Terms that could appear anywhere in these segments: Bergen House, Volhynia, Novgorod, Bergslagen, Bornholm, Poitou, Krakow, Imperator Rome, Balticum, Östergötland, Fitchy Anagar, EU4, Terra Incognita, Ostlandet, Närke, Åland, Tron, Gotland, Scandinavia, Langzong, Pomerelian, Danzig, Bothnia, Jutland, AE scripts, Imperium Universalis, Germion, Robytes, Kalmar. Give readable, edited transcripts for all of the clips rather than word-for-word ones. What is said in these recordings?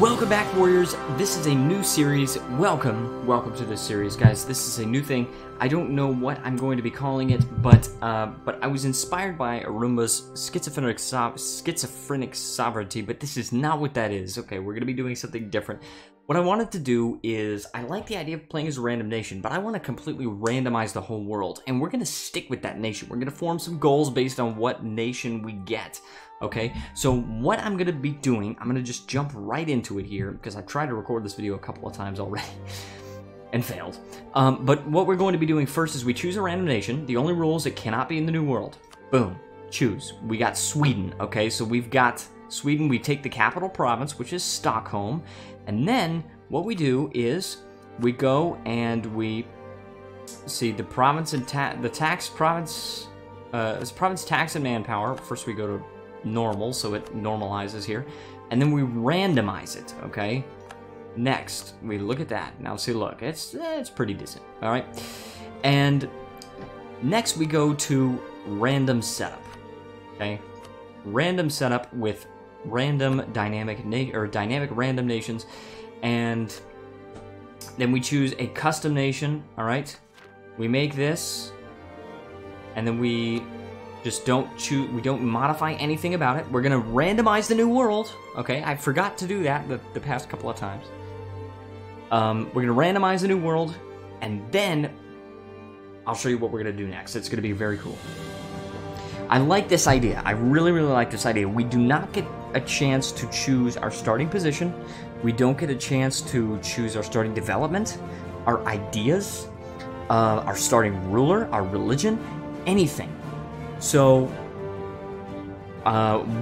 Welcome back, Warriors. This is a new series. Welcome to this series, guys. This is a new thing. I don't know what I'm going to be calling it, but I was inspired by Arumba's schizophrenic sovereignty, but this is not what that is. Okay, we're going to be doing something different. What I wanted to do is, I like the idea of playing as a random nation, but I want to completely randomize the whole world, and we're going to stick with that nation. We're going to form some goals based on what nation we get. Okay, so what I'm going to be doing, I'm going to just jump right into it here, because I've tried to record this video a couple of times already and failed. But what we're going to be doing first is we choose a random nation. The only rule is it cannot be in the New World. Boom. Choose. We got Sweden. Okay, so we've got Sweden. We take the capital province, which is Stockholm. And then what we do is we go and we see the province and province tax and manpower. First we go to normal, so it normalizes here, and then we randomize it. Okay, next we look at that. Now see, look, it's pretty decent. All right, and next we go to random setup. Okay, random setup with random dynamic random nations, and then we choose a custom nation. All right, we make this, and then we just don't choose, we don't modify anything about it. We're gonna randomize the New World. Okay, I forgot to do that the past couple of times. We're gonna randomize the New World, and then I'll show you what we're gonna do next. It's gonna be very cool. I like this idea. I really, really like this idea. We do not get a chance to choose our starting position. We don't get a chance to choose our starting development, our ideas, our starting ruler, our religion, anything. So,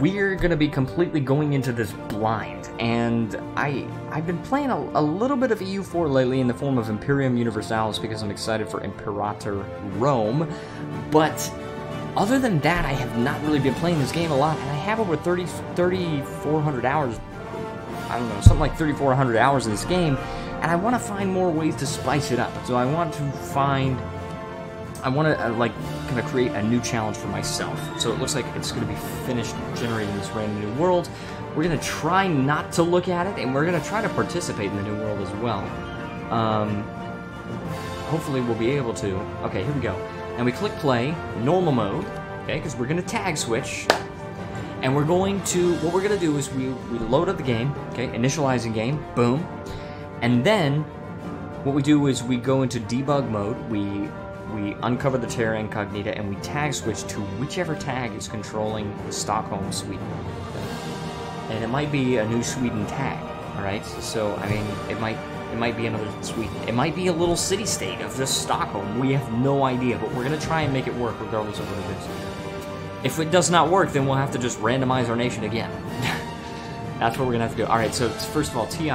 we're going to be completely going into this blind, and I've been playing a little bit of EU4 lately in the form of Imperium Universalis because I'm excited for Imperator Rome, but other than that, I have not really been playing this game a lot, and I have over 3,400 hours, I don't know, something like 3,400 hours in this game, and I want to find more ways to spice it up, so I want to find... I want to, like, kind of create a new challenge for myself. So it looks like it's going to be finished generating this random new world. We're going to try not to look at it, and we're going to try to participate in the new world as well. Hopefully we'll be able to. Okay, here we go. And we click play, normal mode, okay, because we're going to tag switch. And we're going to, what we're going to do is we load up the game, okay, initializing game, boom. And then what we do is we go into debug mode, we uncover the Terra Incognita, and we tag switch to whichever tag is controlling Stockholm, Sweden. And it might be a new Sweden tag, alright? So, I mean, it might be another Sweden. It might be a little city-state of just Stockholm. We have no idea, but we're going to try and make it work regardless of what it is. If it does not work, then we'll have to just randomize our nation again. That's what we're going to have to do. Alright, so first of all, TI,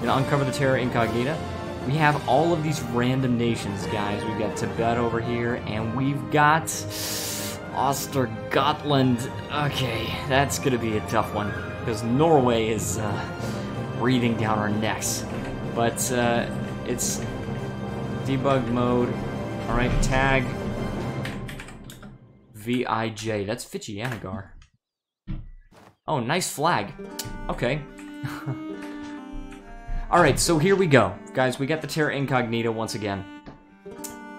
then uncover the Terra Incognita. We have all of these random nations, guys. We've got Tibet over here, and we've got Östergötland. Okay, that's gonna be a tough one, because Norway is breathing down our necks. But it's debug mode. All right, tag VIJ. That's Fitchy Anagar. Oh, nice flag. Okay. Alright, so here we go. Guys, we got the Terra Incognita once again.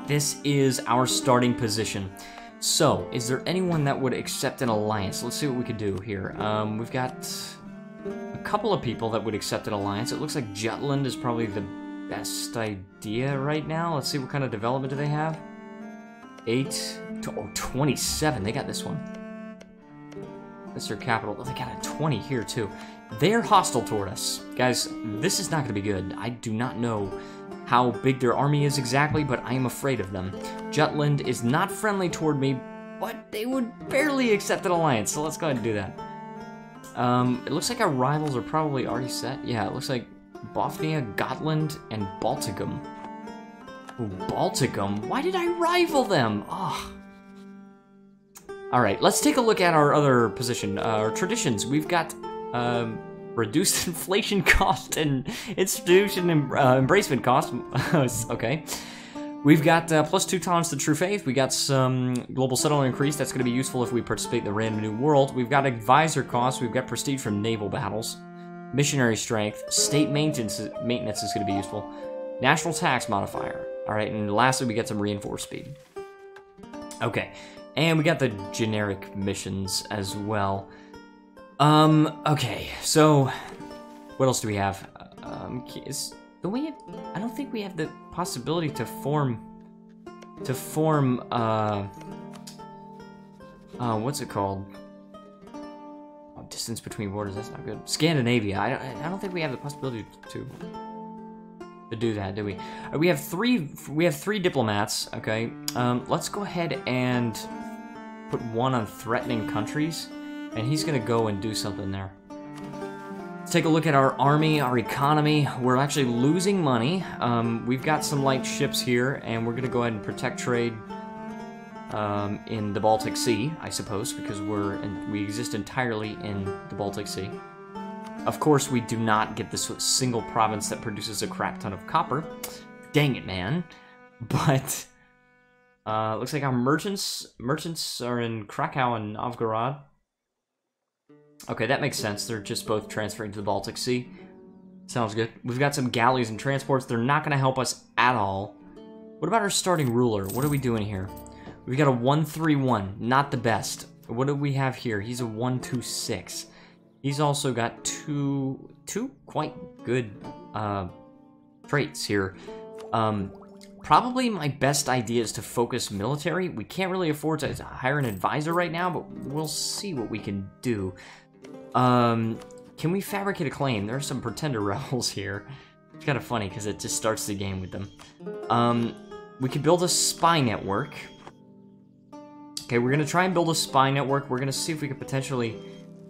This is our starting position. So, is there anyone that would accept an alliance? Let's see what we could do here. We've got a couple of people that would accept an alliance. It looks like Jutland is probably the best idea right now. Let's see what kind of development do they have. 27. They got this one. That's their capital. Oh, they got a 20 here, too. They're hostile toward us. Guys, this is not going to be good. I do not know how big their army is exactly, but I am afraid of them. Jutland is not friendly toward me, but they would barely accept an alliance, so let's go ahead and do that. It looks like our rivals are probably already set. Yeah, it looks like Bothnia, Gotland, and Balticum. Oh, Balticum? Why did I rival them? Oh. Alright, let's take a look at our other position, our traditions. We've got... reduced inflation cost and institution embracement cost. Okay. We've got +2 times the true faith. We got some global settlement increase. That's going to be useful if we participate in the random new world. We've got advisor costs. We've got prestige from naval battles. Missionary strength. State maintenance is going to be useful. National tax modifier. Alright, and lastly we get some reinforced speed. Okay, and we got the generic missions as well. Okay, so what else do we have? I don't think we have the possibility to form what's it called? Oh, distance between borders, that's not good. Scandinavia, I don't think we have the possibility to do that, do we? We have three diplomats, okay. Let's go ahead and put one on threatening countries, and he's gonna go and do something there. Let's take a look at our army, our economy. We're actually losing money. We've got some light ships here, and we're gonna go ahead and protect trade in the Baltic Sea, I suppose, because we exist entirely in the Baltic Sea. Of course, we do not get this single province that produces a crap ton of copper. Dang it, man. But, looks like our merchants are in Krakow and Novgorod. Okay, that makes sense. They're just both transferring to the Baltic Sea. Sounds good. We've got some galleys and transports. They're not going to help us at all. What about our starting ruler? What are we doing here? We've got a 1-3-1. Not the best. What do we have here? He's a 1-2-6. He's also got two quite good traits here. Probably my best idea is to focus military. We can't really afford to hire an advisor right now, but we'll see what we can do. Can we fabricate a claim? There are some pretender rebels here. It's kind of funny because it just starts the game with them. We could build a spy network. Okay, we're going to try and build a spy network. We're going to see if we could potentially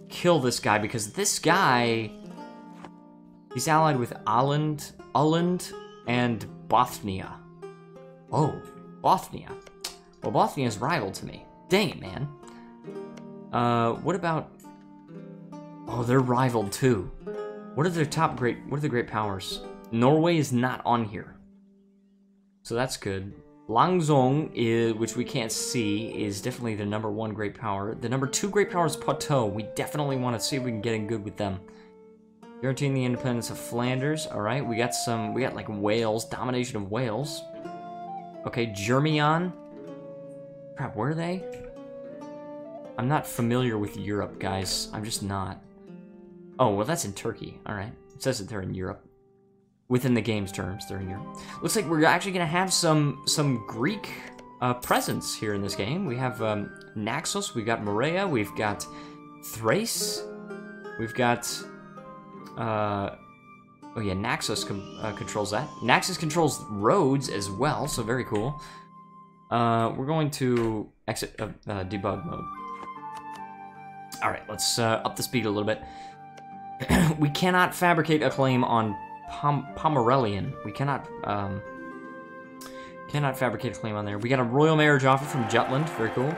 kill this guy, because this guy, he's allied with Åland and Bothnia. Oh, Bothnia. Well, Bothnia is rival to me. Dang it, man. What about... Oh, they're rival too. What are the great powers? Norway is not on here. So that's good. Langzong, which we can't see, is definitely the number one great power. The number two great power is Poitou. We definitely want to see if we can get in good with them. Guaranteeing the independence of Flanders. All right, we got like Wales, domination of Wales. Okay, Germion. Crap, where are they? I'm not familiar with Europe, guys. I'm just not. Oh, well, that's in Turkey. All right, it says that they're in Europe. Within the game's terms, they're in Europe. Looks like we're actually going to have some Greek presence here in this game. We have Naxos, we've got Morea, we've got Thrace, we've got... oh yeah, Naxos controls that. Naxos controls Rhodes as well, so very cool. We're going to exit debug mode. Alright, let's up the speed a little bit. We cannot fabricate a claim on... Pomerelian. We cannot fabricate a claim on there. We got a royal marriage offer from Jutland. Very cool.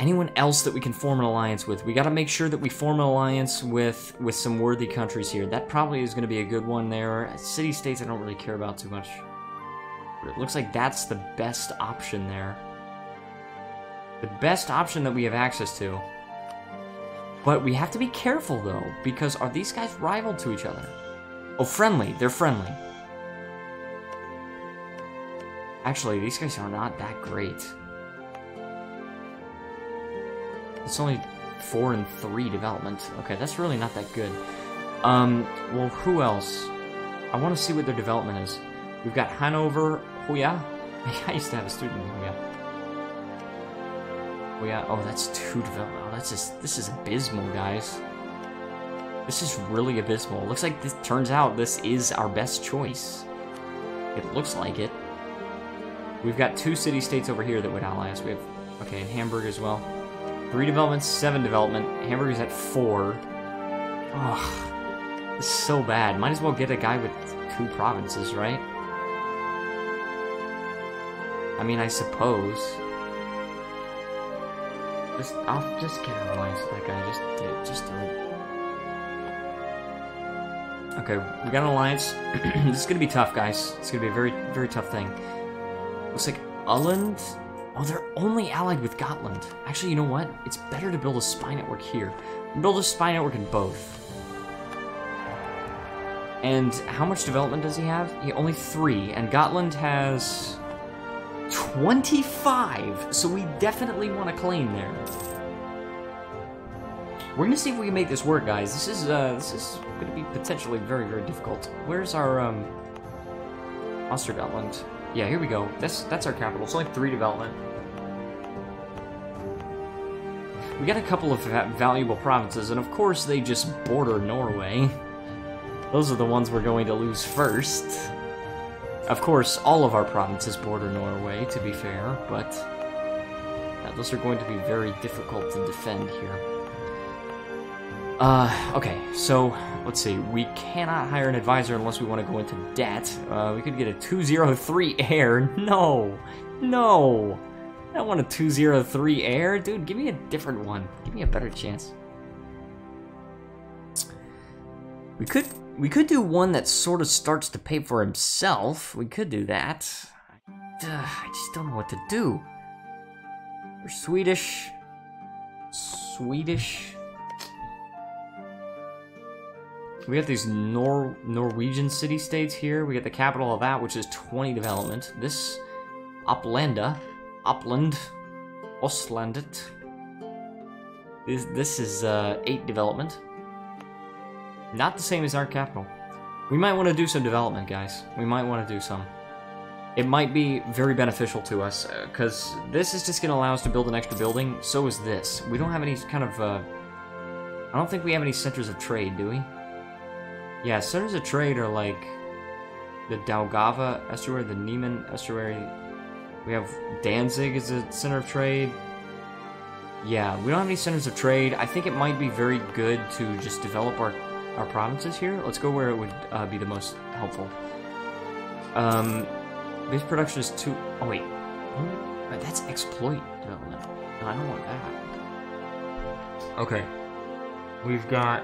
Anyone else that we can form an alliance with? We got to make sure that we form an alliance with some worthy countries here. That probably is going to be a good one there. City-states I don't really care about too much. It looks like that's the best option there. The best option that we have access to. But we have to be careful, though, because are these guys rival to each other? Oh, friendly. They're friendly. Actually, these guys are not that great. It's only 4 and 3 development. Okay, that's really not that good. Well, who else? I want to see what their development is. We've got Hanover, Hoya. I used to have a student in Hoya. We got, oh, that's 2 development. Oh, this is abysmal, guys. This is really abysmal. Looks like this turns out this is our best choice. It looks like it. We've got 2 city-states over here that would ally us. We have, okay, and Hamburg as well. 3 developments, 7 development. Hamburg is at 4. Ugh, this is so bad. Might as well get a guy with 2 provinces, right? I mean, I suppose. I'll just get an alliance with that guy. Just do it. Okay, we got an alliance. This is gonna be tough, guys. It's gonna be a very, very tough thing. Looks like Åland. Oh, they're only allied with Gotland. Actually, you know what? It's better to build a spy network here. Build a spy network in both. And how much development does he have? He only 3, and Gotland has 25, so we definitely want to claim there. We're gonna see if we can make this work, guys. This is gonna be potentially very, very difficult. Where's our Östergötland? Yeah, here we go. That's our capital. It's only 3 development. We got a couple of valuable provinces, and of course they just border Norway. Those are the ones we're going to lose first. Of course, all of our provinces border Norway, to be fair, but those are going to be very difficult to defend here. Okay, so, let's see, we cannot hire an advisor unless we want to go into debt. We could get a 203 heir. No! I don't want a 203 heir. Dude, give me a different one. Give me a better chance. We could do one that sort of starts to pay for himself. We could do that. I just don't know what to do. We're Swedish. We got these Norwegian city-states here. We got the capital of that, which is 20 development. This Ostlandet. This is 8 development. Not the same as our capital. We might want to do some development, guys. We might want to do some. It might be very beneficial to us, because this is just going to allow us to build an extra building. So is this. We don't have any kind of... I don't think we have any centers of trade, do we? Yeah, centers of trade are like the Daugava Estuary, the Niemen Estuary. We have Danzig as a center of trade. Yeah, we don't have any centers of trade. I think it might be very good to just develop our provinces here. Let's go where it would be the most helpful. Base production is 2... Oh, wait. That's exploit development. No, I don't want that. Okay. We've got...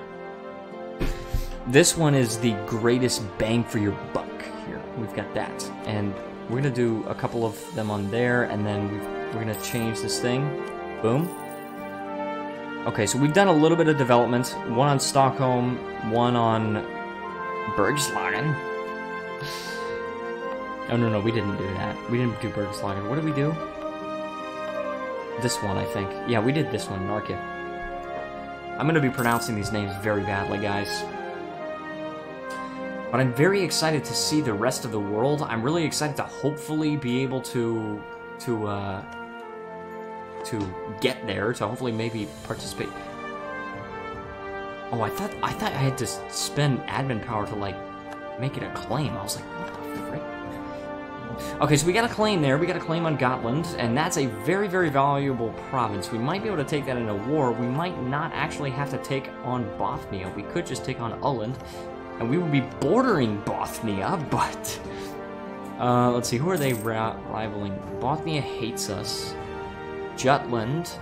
This one is the greatest bang for your buck here. We've got that. And we're going to do a couple of them on there, and then we're going to change this thing. Boom. Okay, so we've done a little bit of development. One on Stockholm, one on Bergslagen. Oh, no, we didn't do that. We didn't do Bergslagen. What did we do? This one, I think. Yeah, we did this one, Närke. I'm going to be pronouncing these names very badly, guys. But I'm very excited to see the rest of the world. I'm really excited to hopefully be able to get there, to hopefully maybe participate. Oh, I thought I had to spend admin power to like make it a claim. I was like, what the frick? Okay, so we got a claim there. We got a claim on Gotland, and that's a very, very valuable province. We might be able to take that in a war. We might not actually have to take on Bothnia. We could just take on Åland. And we will be bordering Bothnia, but... let's see, who are they rivaling? Bothnia hates us. Jutland.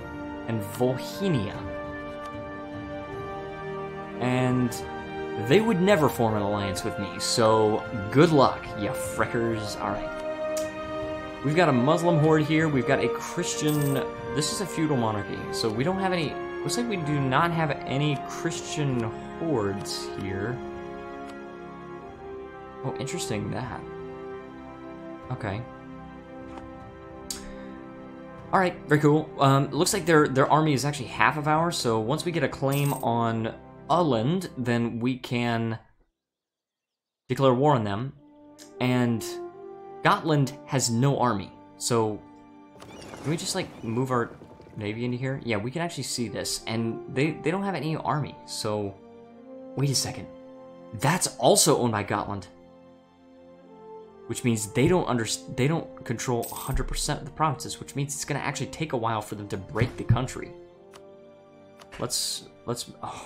And Volhynia. And... they would never form an alliance with me, so... good luck, you frickers. Alright. We've got a Muslim horde here. We've got a Christian... This is a feudal monarchy, so we don't have any... Looks like we do not have any Christian hordes here. Oh, interesting, that. Okay. Alright, very cool. It looks like their army is actually half of ours, so once we get a claim on Åland, then we can declare war on them. And Gotland has no army, so can we just, like, move our navy into here? Yeah, we can actually see this, and they don't have any army, so... Wait a second. That's also owned by Gotland. Which means they don't control 100% of the provinces, which means it's going to actually take a while for them to break the country. Let's oh,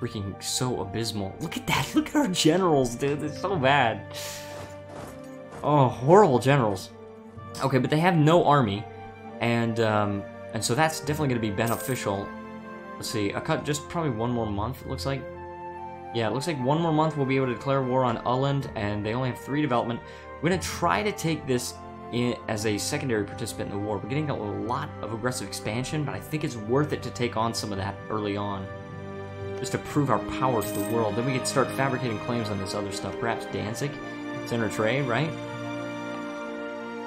freaking so abysmal. Look at that. Look at our generals, dude. It's so bad. Oh, horrible generals. Okay, but they have no army, and so that's definitely going to be beneficial. Let's see. I cut just probably one more month. It looks like. Yeah, it looks like one more month we'll be able to declare war on Åland, and they only have 3 development. We're going to try to take this in as a secondary participant in the war. We're getting a lot of aggressive expansion, but I think it's worth it to take on some of that early on. just to prove our power to the world. Then we could start fabricating claims on this other stuff. Perhaps Danzig. It's in our trade, right?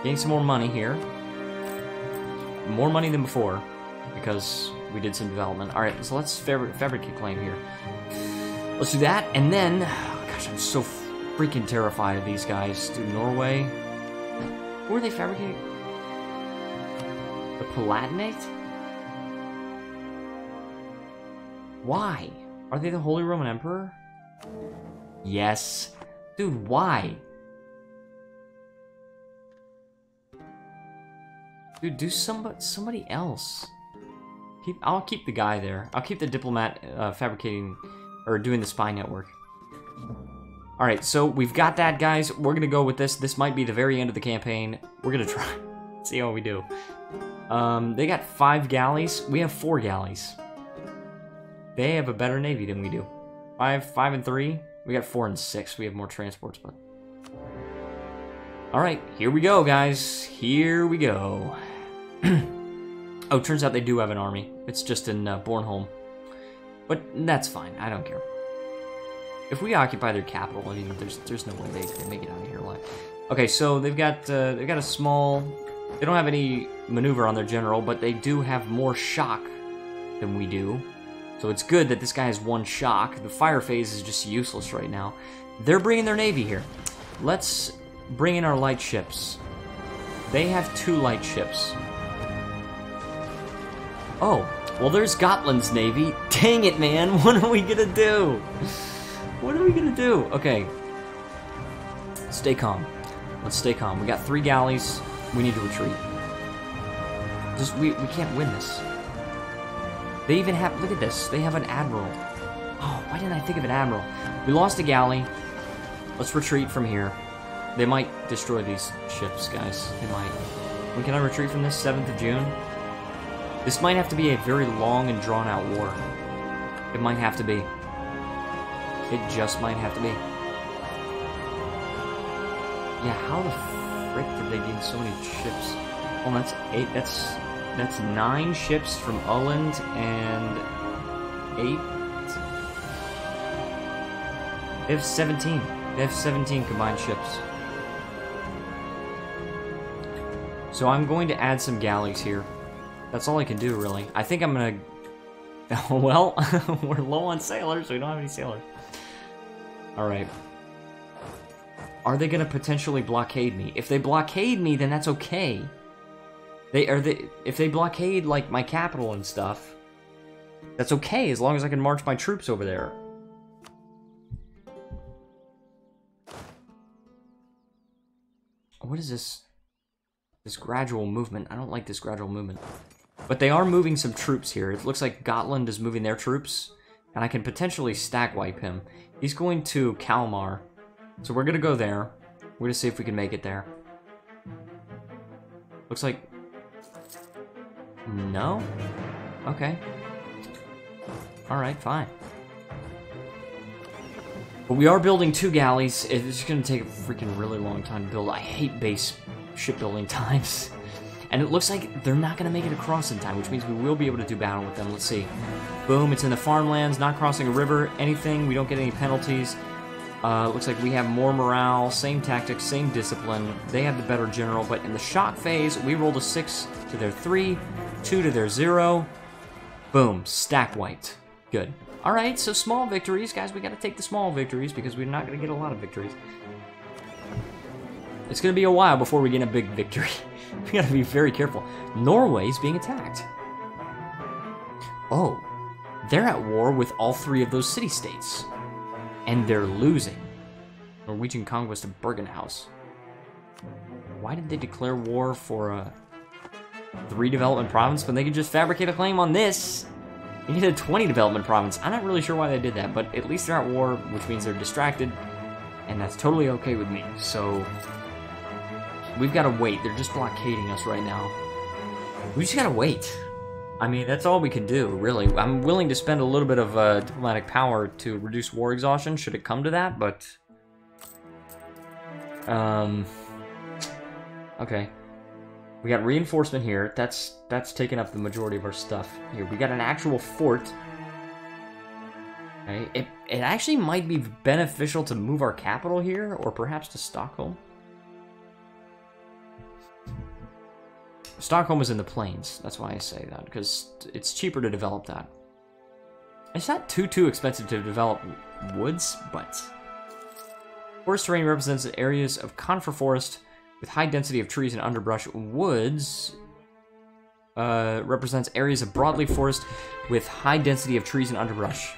Getting some more money here. More money than before, because we did some development. Alright, so let's fabricate claim here. Let's do that, and then... Oh gosh, I'm so freaking terrified of these guys. Dude, Norway... Who are they fabricating? The Palatinate? Why? Are they the Holy Roman Emperor? Yes. Dude, why? Dude, do somebody else. I'll keep the guy there. I'll keep the diplomat fabricating, or doing the spy network. Alright, so we've got that, guys. We're gonna go with this. This might be the very end of the campaign. We're gonna try. See how we do. They got 5 galleys. We have 4 galleys. They have a better navy than we do. 5 and 3. We got 4 and 6. We have more transports, but... Alright, here we go, guys. Here we go. Oh, turns out they do have an army. It's just in Bornholm. But that's fine. I don't care. If we occupy their capital, I mean, there's no way they make it out of here alive. Okay, so they've got a small... They don't have any maneuver on their general, but they do have more shock than we do. So it's good that this guy has 1 shock. The fire phase is just useless right now. They're bringing their navy here. Let's bring in our light ships. They have 2 light ships. Oh, well, there's Gotland's navy. Dang it, man. What are we gonna do? What are we gonna do? Okay. Stay calm. Let's stay calm. We got 3 galleys. We need to retreat. Just, we can't win this. They even have... Look at this. They have an admiral. Oh, why didn't I think of an admiral? We lost a galley. Let's retreat from here. They might destroy these ships, guys. They might. When can I retreat from this? 7th of June? This might have to be a very long and drawn-out war. It might have to be. It just might have to be. Yeah, how the frick did they gain so many ships? Oh, that's 8. That's 9 ships from Åland and 8. They have 17. They have 17 combined ships. So I'm going to add some galleys here. That's all I can do, really. I think I'm gonna... Well, we're low on sailors. We don't have any sailors. Alright. Are they gonna potentially blockade me? If they blockade me, then that's okay. If they blockade, like, my capital and stuff, that's okay, as long as I can march my troops over there. What is this? This gradual movement. I don't like this gradual movement. But they are moving some troops here. It looks like Gotland is moving their troops, and I can potentially stag wipe him. He's going to Kalmar, so we're going to go there. We're going to see if we can make it there. Looks like... No? Okay. Alright, fine. But we are building 2 galleys. It's going to take a freaking really long time to build. I hate base shipbuilding times. And it looks like they're not going to make it across in time, which means we will be able to do battle with them. Let's see. Boom, it's in the farmlands, not crossing a river, anything. We don't get any penalties. Looks like we have more morale, same tactics, same discipline. They have the better general, but in the shock phase, we rolled a 6 to their 3, 2 to their 0. Boom, stack wiped. Good. All right, so small victories. Guys, we got to take the small victories because we're not going to get a lot of victories. It's going to be a while before we get a big victory. We gotta be very careful. Norway's being attacked. Oh, they're at war with all 3 of those city-states. And they're losing. Norwegian conquest of Bergen House. Why did they declare war for a 3 development province when they could just fabricate a claim on this? You need a 20 development province. I'm not really sure why they did that, but at least they're at war, which means they're distracted. And that's totally okay with me, so... We've got to wait. They're just blockading us right now. We just got to wait. I mean, that's all we can do, really. I'm willing to spend a little bit of diplomatic power to reduce war exhaustion, should it come to that, but... Okay. We got reinforcement here. That's taking up the majority of our stuff. Here, we got an actual fort. Right? It actually might be beneficial to move our capital here, or perhaps to Stockholm. Stockholm is in the plains. That's why I say that, because it's cheaper to develop that. It's not too expensive to develop woods, but... Forest terrain represents areas of conifer forest with high density of trees and underbrush. Woods represents areas of broadleaf forest with high density of trees and underbrush.